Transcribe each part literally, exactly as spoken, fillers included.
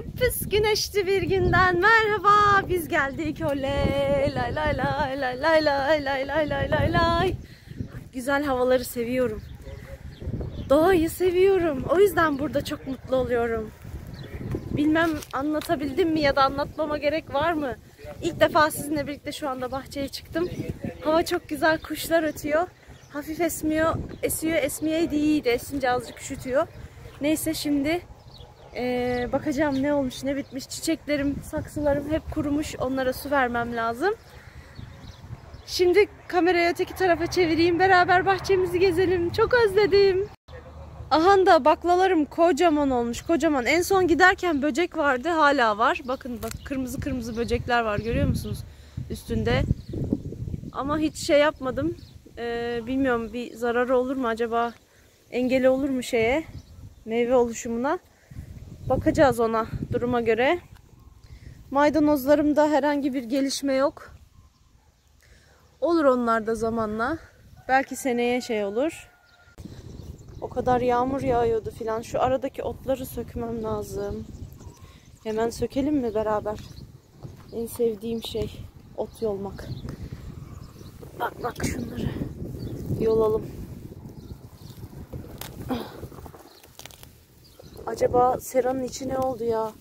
Güppüs güneşli bir günden merhaba, biz geldik. Oley lay lay lay lay lay lay lay lay lay lay lay. Güzel havaları seviyorum, doğayı seviyorum, o yüzden burada çok mutlu oluyorum. Bilmem anlatabildim mi ya da anlatmama gerek var mı? İlk defa sizinle birlikte şu anda bahçeye çıktım. Hava çok güzel, kuşlar ötüyor. Hafif esmiyor, esiyor, esmeyeydi iyiydi, esince azıcık üşütüyor. Neyse şimdi Ee, bakacağım ne olmuş ne bitmiş. Çiçeklerim, saksılarım hep kurumuş, onlara su vermem lazım. Şimdi kamerayı öteki tarafa çevireyim, beraber bahçemizi gezelim, çok özledim. Aha da baklalarım kocaman olmuş, kocaman. En son giderken böcek vardı, hala var. Bakın bak, kırmızı kırmızı böcekler var, görüyor musunuz üstünde? Ama hiç şey yapmadım, ee, bilmiyorum bir zararı olur mu acaba, engeli olur mu şeye, meyve oluşumuna? Bakacağız ona, duruma göre. Maydanozlarımda herhangi bir gelişme yok. Olur onlar da zamanla. Belki seneye şey olur. O kadar yağmur yağıyordu filan. Şu aradaki otları sökmem lazım. Hemen sökelim mi beraber? En sevdiğim şey ot yolmak. Bak bak, şunları yolalım. Acaba seranın içi ne oldu ya?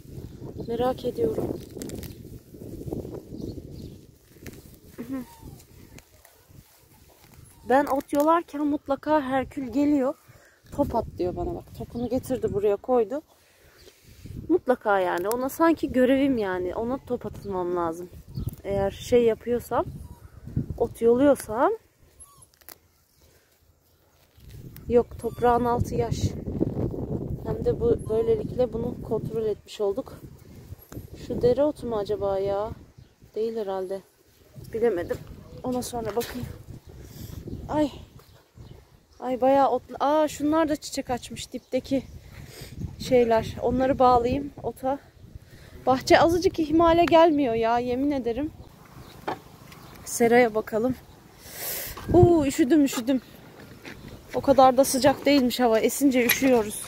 Merak ediyorum. Ben ot yolarken mutlaka Herkül geliyor. Top atlıyor bana bak. Topunu getirdi, buraya koydu. Mutlaka yani. Ona sanki görevim yani. Ona top atılmam lazım. Eğer şey yapıyorsam, ot yoluyorsam. Yok, toprağın altı yaş. Hem de bu, böylelikle bunu kontrol etmiş olduk. Şu dereotu mu acaba ya? Değil herhalde. Bilemedim. Ona sonra bakayım. Ay. Ay bayağı otla. Aa, şunlar da çiçek açmış, dipteki şeyler. Onları bağlayayım ota. Bahçe azıcık ihmale gelmiyor ya, yemin ederim. Seraya bakalım. Uuu, üşüdüm üşüdüm. O kadar da sıcak değilmiş hava. Esince üşüyoruz.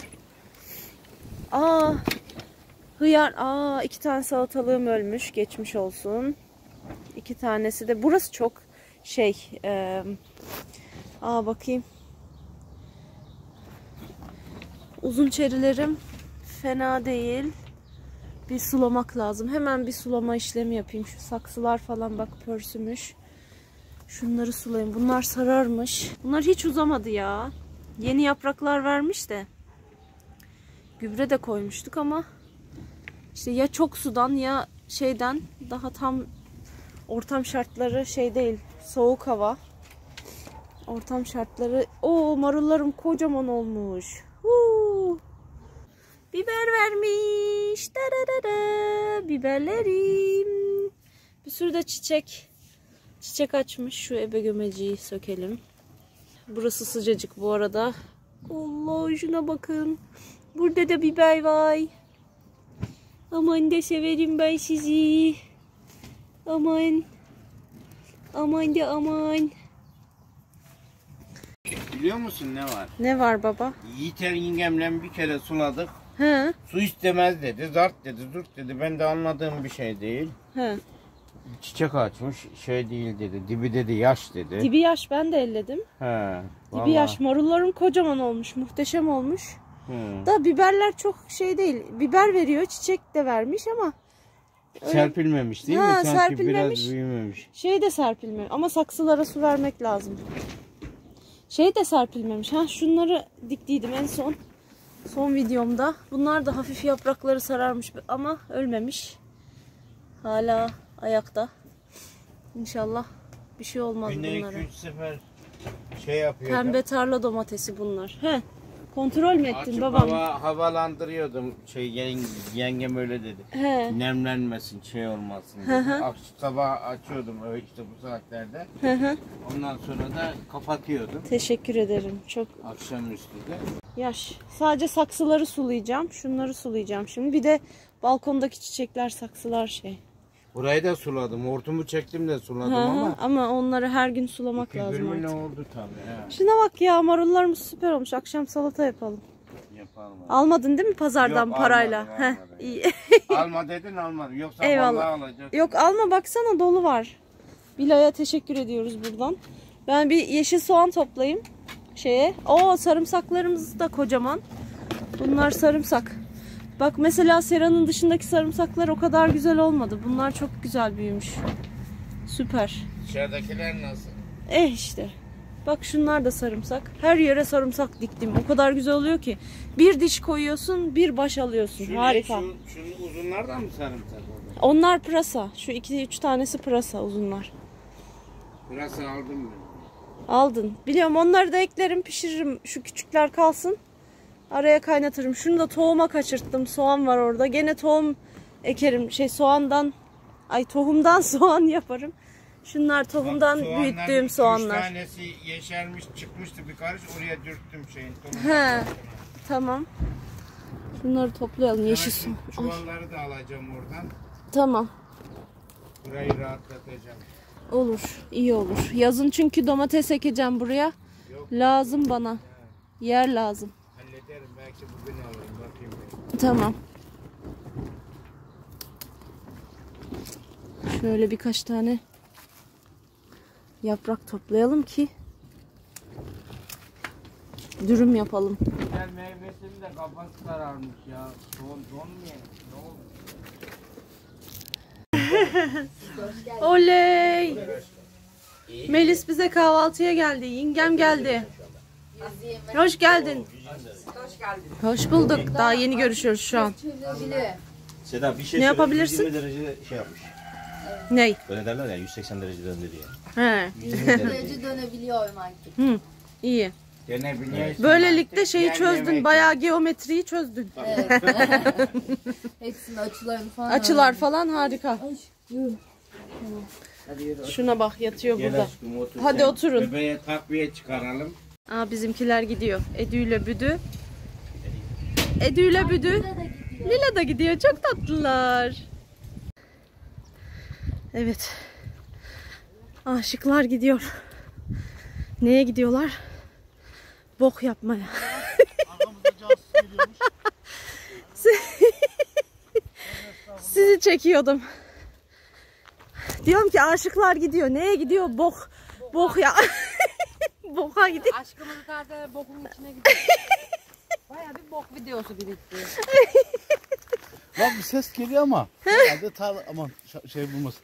Aa, hıyar. Aa, iki tane salatalığım ölmüş, geçmiş olsun. İki tanesi de. Burası çok şey. E, aa bakayım. Uzun çerilerim fena değil. Bir sulamak lazım. Hemen bir sulama işlemi yapayım. Şu saksılar falan bak pörsümüş. Şunları sulayayım. Bunlar sararmış. Bunlar hiç uzamadı ya. Yeni yapraklar vermiş de. Gübre de koymuştuk ama işte ya çok sudan ya şeyden, daha tam ortam şartları şey değil, soğuk hava, ortam şartları. Oo, marullarım kocaman olmuş. Huu. Biber vermiş. Dararara. Biberlerim. Bir sürü de çiçek çiçek açmış. Şu ebe gömeciyi sökelim. Burası sıcacık bu arada. Allah, şuna bakın. Burada da biber var. Aman da severim ben sizi. Aman. Aman da aman. Biliyor musun ne var? Ne var baba? Yiğiter yengemle bir kere suladık. He. Su istemez dedi. Zart dedi. Zurt dedi. Ben de anladığım bir şey değil. He. Çiçek açmış. Şey değil dedi. Dibi dedi yaş dedi. Dibi yaş, ben de elledim. He. Dibi vallahi yaş. Marullarım kocaman olmuş. Muhteşem olmuş. Hmm. Da biberler çok şey değil. Biber veriyor, çiçek de vermiş ama öyle... serpilmemiş değil ha, mi? Sanki serpilmemiş, biraz büyümemiş. Şey de serpilmemiş ama saksılara su vermek lazım. Şey de serpilmemiş. Ha, şunları diktiydim en son. Son videomda. Bunlar da hafif yaprakları sararmış ama ölmemiş. Hala ayakta. İnşallah bir şey olmaz günde bunlara. iki üç sefer şey yapıyor. Pembe tarla domatesi bunlar. He. Kontrol mü ettin babam? Hava, havalandırıyordum. Şey, yenge, yengem öyle dedi. He. Nemlenmesin, şey olmasın dedi. Akşam sabah açıyordum öyle işte bu saatlerde. Hı hı. Ondan sonra da kapatıyordum. Teşekkür ederim. Çok. Akşamüstü de. Yaş. Sadece saksıları sulayacağım. Şunları sulayacağım şimdi. Bir de balkondaki çiçekler, saksılar şey. Burayı da suladım. Hortumu çektim de suladım ha, ama. Ama onları her gün sulamak lazım artık. Ne oldu tabii. Şuna bak ya, marullarımız süper olmuş. Akşam salata yapalım. Yapalım. Almadın değil mi pazardan? Yok, parayla? Almadım, almadım. İyi. Alma dedin, almadım. Yoksa vallahi alacak. Yok alma, baksana dolu var. Bilal'a teşekkür ediyoruz buradan. Ben bir yeşil soğan toplayayım. Şeye. Oo, sarımsaklarımız da kocaman. Bunlar sarımsak. Bak mesela seranın dışındaki sarımsaklar o kadar güzel olmadı. Bunlar çok güzel büyümüş. Süper. Dışarıdakiler nasıl? Eh işte. Bak şunlar da sarımsak. Her yere sarımsak diktim. O kadar güzel oluyor ki. Bir diş koyuyorsun, bir baş alıyorsun. Şu harika. Ne, şu, şu uzunlardan mı sarımsak? Onlar pırasa. Şu iki üç tanesi pırasa, uzunlar. Pırasa aldın mı? Aldın. Biliyorum, onları da eklerim, pişiririm. Şu küçükler kalsın. Araya kaynatırım. Şunu da tohuma kaçırttım. Soğan var orada. Gene tohum ekerim. Şey soğandan, ay tohumdan soğan yaparım. Şunlar tohumdan soğanlar, büyüttüğüm soğanlar. Bir tanesi yeşermiş çıkmıştı bir karış, oraya dürttüm şeyin. He, tamam. Bunları toplayalım, yeşil soğan. Çuvalları da alacağım oradan. Tamam. Burayı rahatlatacağım. Olur, iyi olur. Yazın çünkü domates ekeceğim buraya. Yok, lazım bana. Ya. Yer lazım. Hallederim, belki bugün alırım, bakayım ben. Tamam. Şöyle birkaç tane yaprak toplayalım ki dürüm yapalım. Güzel meyvesinin de kafası kararmış ya. Don, don mu yani? Ne oldu? Oley! Melis bize kahvaltıya geldi. Yengem geldi. Hoş geldin. Hoş geldin. Hoş bulduk. Daha yeni görüşüyoruz şu an. Seda, bir şey ne yapabilirsin? yirmi derece şey yapmış. Ney? Böyle derler ya, yüz seksen derece döndü diye. He. yüz seksen derece dönebiliyorum artık. Hı. İyi. Dönebiliyorsun. Böylelikle şeyi çözdün, bayağı geometriyi çözdün. Evet. Hepsinin açılarını falan. Açılar önemli. Falan harika. Şuna bak, yatıyor gel burada. Aşkım, otur. Hadi sen oturun. Bebeğe takviye çıkaralım. Aa, bizimkiler gidiyor. Edü ile Büdü. Edü ile Büdü. Lila da gidiyor. Çok tatlılar. Evet. Aşıklar gidiyor. Neye gidiyorlar? Bok yapmaya. Sizi çekiyordum. Diyorum ki aşıklar gidiyor. Neye gidiyor? Bok. Bok ya. Boka gidiyor. Aşkımız zaten bokun içine gidiyor. Bayağı bir bok videosu birikti. Lan bir ses geliyor ama. Herhalde tarla, aman şey bulmasın.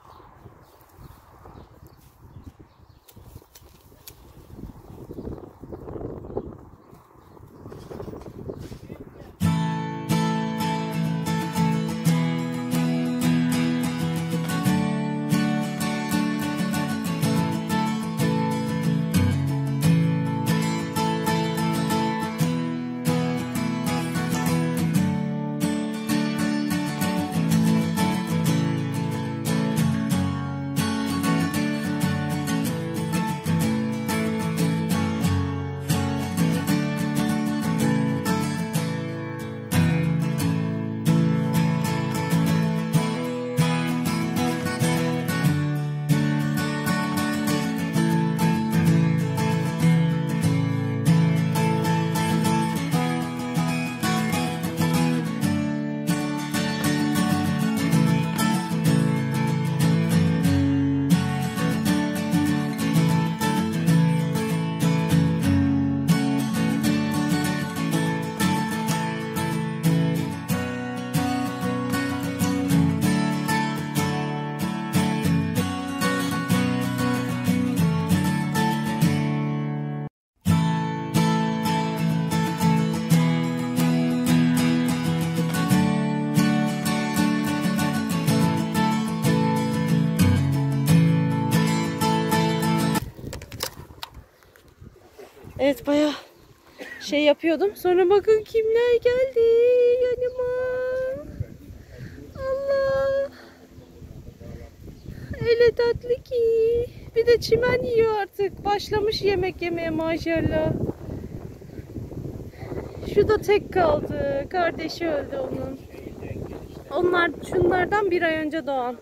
Evet, bayağı şey yapıyordum. Sonra bakın kimler geldi yanıma. Allah. Öyle tatlı ki. Bir de çimen yiyor artık. Başlamış yemek yemeye maşallah. Şu da tek kaldı. Kardeşi öldü onun. Onlar şunlardan bir ay önce doğan.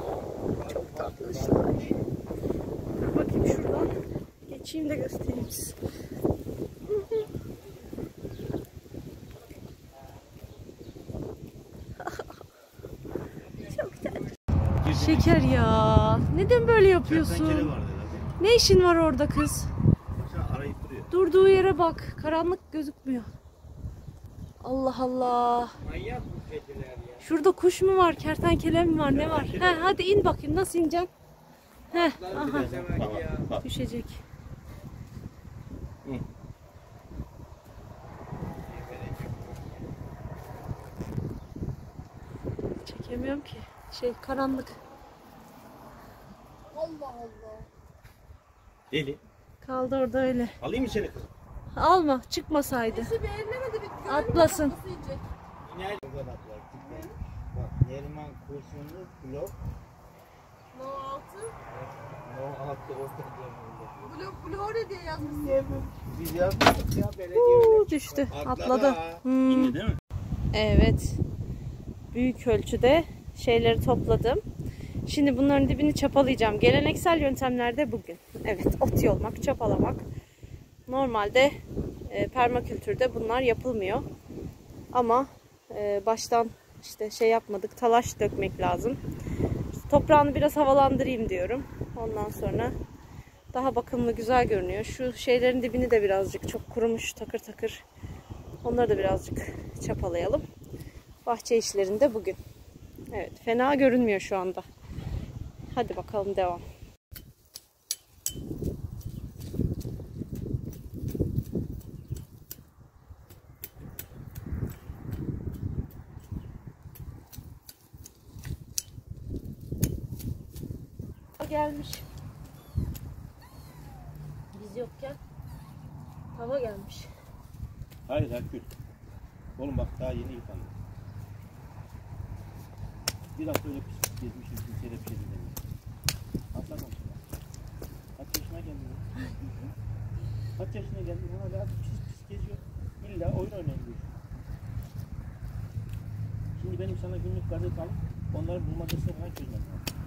Oh, çok tatlışlar. Dur bakayım şuradan. Geçeyim de göstereyim size. Çok tatlı. Şeker ya. Neden böyle yapıyorsun? Ne işin var orada kız? Durduğu yere bak. Karanlık gözükmüyor. Allah Allah. Manyak bu kediler ya. Şurada kuş mu var, kertenkele mi var, ne var? He, hadi in bakayım, nasıl ineceksin? He, aha. Düşecek. Çekemiyorum ki. Şey, karanlık. Allah Allah. Deli. Kaldı orada öyle. Alayım mı seni kızım? Alma, çıkmasaydı. Eşi bir ellemedi, bir atlasın. İner. Bak, Neriman kurşunlu blok. No altı. No altı ortada. Blok blore diye yazmışsın. Biz yazmıştık ya, belediye. Uuu, düştü, atladı. Hmm. İndi değil mi? Evet. Büyük ölçüde şeyleri topladım. Şimdi bunların dibini çapalayacağım. Geleneksel yöntemlerde bugün. Evet, ot yolmak, çapalamak. Normalde e, permakültürde bunlar yapılmıyor. Ama e, baştan işte şey yapmadık, talaş dökmek lazım. İşte toprağını biraz havalandırayım diyorum. Ondan sonra daha bakımlı, güzel görünüyor. Şu şeylerin dibini de birazcık, çok kurumuş takır takır. Onları da birazcık çapalayalım. Bahçe işlerinde bugün. Evet, fena görünmüyor şu anda. Hadi bakalım, devam. Gelmiş. Biz yokken hava gelmiş. Hayır, daha kül. Oğlum bak, daha yeni yıkandı. Bir hafta öyle pis gezmişim, kimseye de bir şey demiyor. Hatta konuşma. Kaç yaşına geldi? Kaç yaşına geldi? Buna daha pis pis geziyor. İlla oyun oynayabiliyor. Şimdi benim sana günlük gazete alıp onların bulmacasını falan çözmem lazım.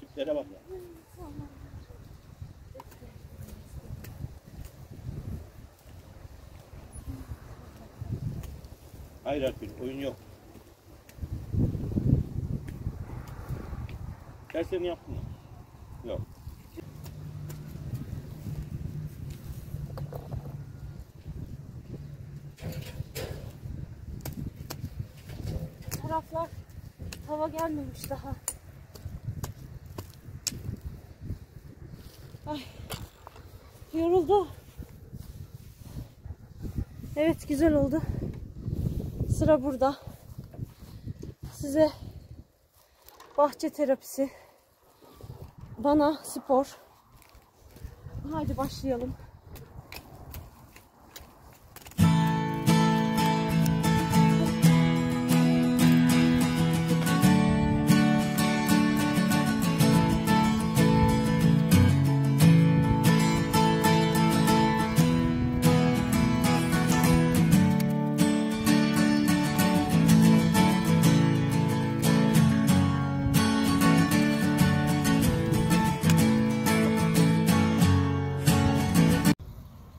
Çiplere bak ya. Hayır Akgül, oyun yok. Derslerini yaptın mı? Yok. Taraflar hava gelmemiş daha. Ay, yoruldu. Evet, güzel oldu. Sıra burada. Size bahçe terapisi, bana spor. Haydi başlayalım.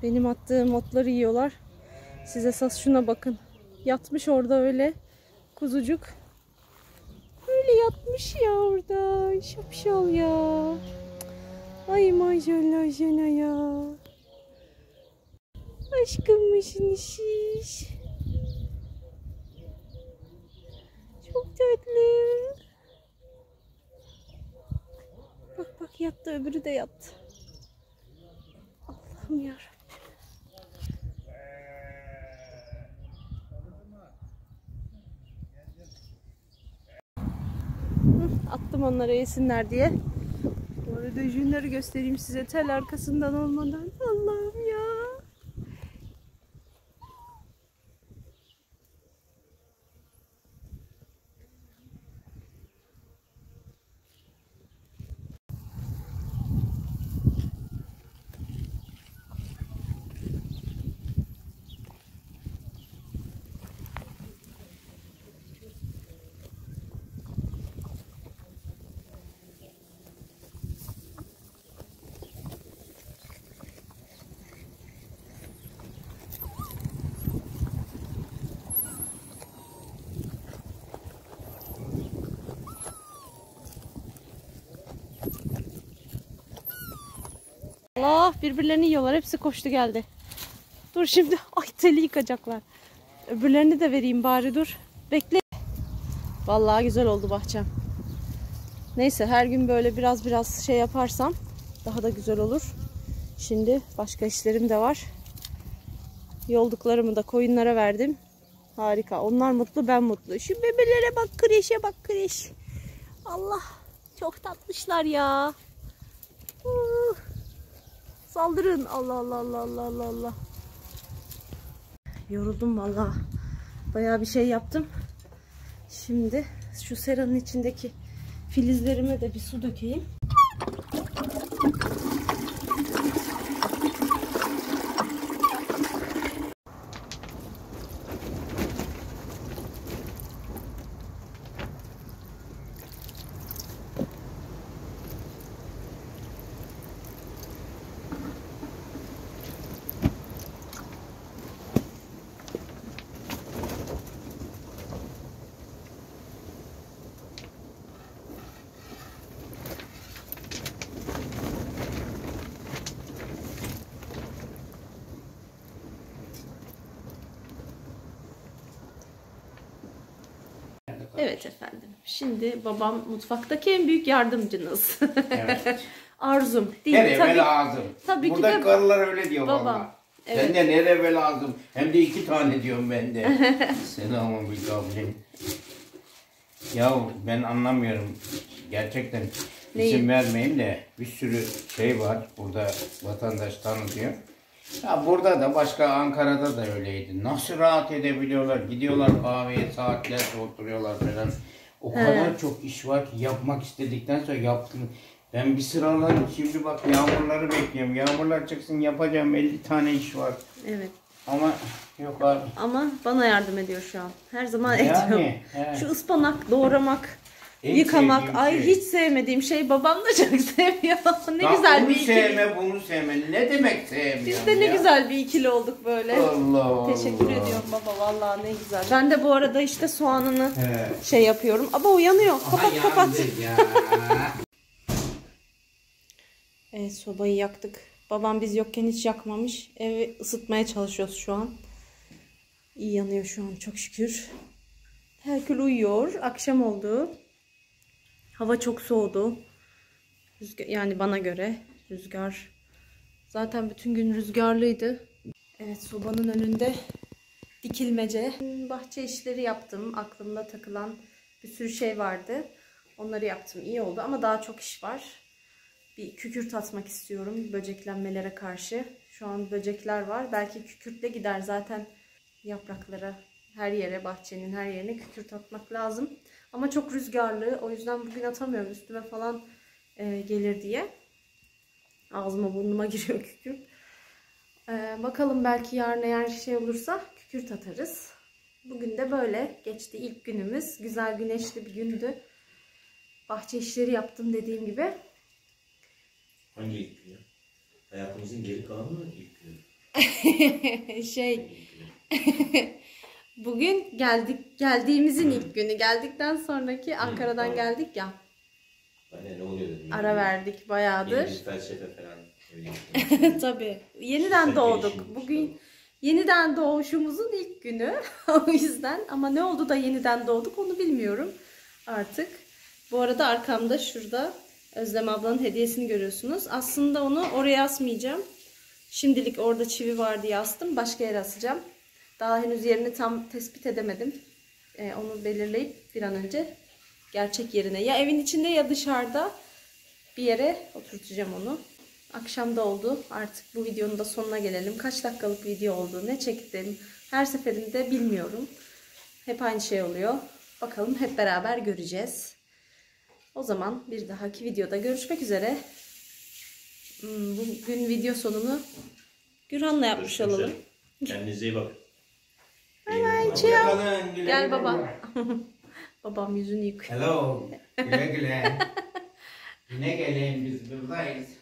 Benim attığım otları yiyorlar. Siz esas şuna bakın. Yatmış orada öyle. Kuzucuk. Öyle yatmış ya orada. Şapşal ya. Ay maşallah Jena ya. Aşkımmışın şiş. Çok tatlı. Bak bak, yattı, öbürü de yattı. Allah'ım yarabbim. Attım onlara yesinler diye. Bu arada jünleri göstereyim size tel arkasından olmadan. Allah'ım ya. Allah, birbirlerini yiyorlar. Hepsi koştu geldi. Dur şimdi. Ay, teli yıkacaklar. Öbürlerini de vereyim bari, dur. Bekle. Vallahi güzel oldu bahçem. Neyse, her gün böyle biraz biraz şey yaparsam daha da güzel olur. Şimdi başka işlerim de var. Yolduklarımı da koyunlara verdim. Harika. Onlar mutlu, ben mutlu. Şu bebelere bak, kreşe bak, kreş. Allah, çok tatlışlar ya. Uh. Saldırın. Allah Allah Allah Allah Allah Allah. Yoruldum vallahi. Bayağı bir şey yaptım. Şimdi şu seranın içindeki filizlerime de bir su dökeyim. Evet efendim. Şimdi babam mutfaktaki en büyük yardımcınız. Evet. Arzum değil mi? Her eve lazım. Tabii ki. Burada karılar öyle diyor baba. Evet. Sen de her eve lazım. Hem de iki tane diyorum ben de. Selamünaleyküm. Ya ben anlamıyorum. Gerçekten isim vermeyeyim de bir sürü şey var. Burada vatandaş tanıtıyor. Ya burada da, başka Ankara'da da öyleydi. Nasıl rahat edebiliyorlar? Gidiyorlar kahveye, saatlerce oturuyorlar falan. O kadar He. çok iş var ki yapmak istedikten sonra yaptım. Ben bir sıralarım. Şimdi bak, yağmurları bekliyorum. Yağmurlar çıksın, yapacağım. elli tane iş var. Evet. Ama yok abi. Ama bana yardım ediyor şu an. Her zaman yani, ediyor. He. Şu ıspanak doğramak, en yıkamak. Ay şey. Hiç sevmediğim şey, babam da çok seviyor. Ne ya, güzel bir ikili. Bunu sevme, bunu sevme. Ne demek sevmiyorum? Biz de ne ya. güzel bir ikili olduk böyle. Allah Allah. Teşekkür ediyorum baba, vallahi ne güzel. Ben de bu arada işte soğanını evet. şey yapıyorum. Ama o yanıyor. Aha, kapat kapat. Evet, sobayı yaktık. Babam biz yokken hiç yakmamış. Evi ısıtmaya çalışıyoruz şu an. İyi yanıyor şu an, çok şükür. Herkül uyuyor. Akşam oldu. Hava çok soğudu. Rüzgar, yani bana göre rüzgar. Zaten bütün gün rüzgarlıydı. Evet, sobanın önünde dikilmece. Bahçe işleri yaptım. Aklımda takılan bir sürü şey vardı. Onları yaptım. İyi oldu ama daha çok iş var. Bir kükürt atmak istiyorum böceklenmelere karşı. Şu an böcekler var. Belki kükürtle gider zaten yapraklara. Her yere, bahçenin her yerine kükürt atmak lazım. Ama çok rüzgarlı. O yüzden bugün atamıyorum. Üstüme falan e, gelir diye. Ağzıma, burnuma giriyor kükürt. E, bakalım, belki yarın eğer şey olursa kükürt atarız. Bugün de böyle geçti ilk günümüz. Güzel, güneşli bir gündü. Bahçe işleri yaptım dediğim gibi. Hangi ilk günü? Hayatımızın geri kalanı mı ilk günü? şey... Bugün geldik, geldiğimizin ilk günü. Geldikten sonraki Ankara'dan Hı, geldik ya. Aynen, ne oluyor dedim. Ara verdik bayağıdır. Yeni felsefe falan. Tabii. Yeniden doğduk. Bugün yeniden doğuşumuzun ilk günü. O yüzden, ama ne oldu da yeniden doğduk onu bilmiyorum artık. Bu arada arkamda şurada Özlem ablanın hediyesini görüyorsunuz. Aslında onu oraya asmayacağım. Şimdilik orada çivi var diye astım. Başka yere asacağım. Daha henüz yerini tam tespit edemedim. Ee, onu belirleyip bir an önce gerçek yerine. Ya evin içinde ya dışarıda bir yere oturtacağım onu. Akşam da oldu. Artık bu videonun da sonuna gelelim. Kaç dakikalık video oldu, ne çektim her seferinde bilmiyorum. Hep aynı şey oluyor. Bakalım, hep beraber göreceğiz. O zaman bir dahaki videoda görüşmek üzere. Bugün video sonunu Gürhan'la yapmış olalım. Kendinize iyi bakın. Bye bye. Ciao. Gel baba. Babam yüzünü yıkıyor. Hello. Güle güle. Yine gelin, biz buradayız.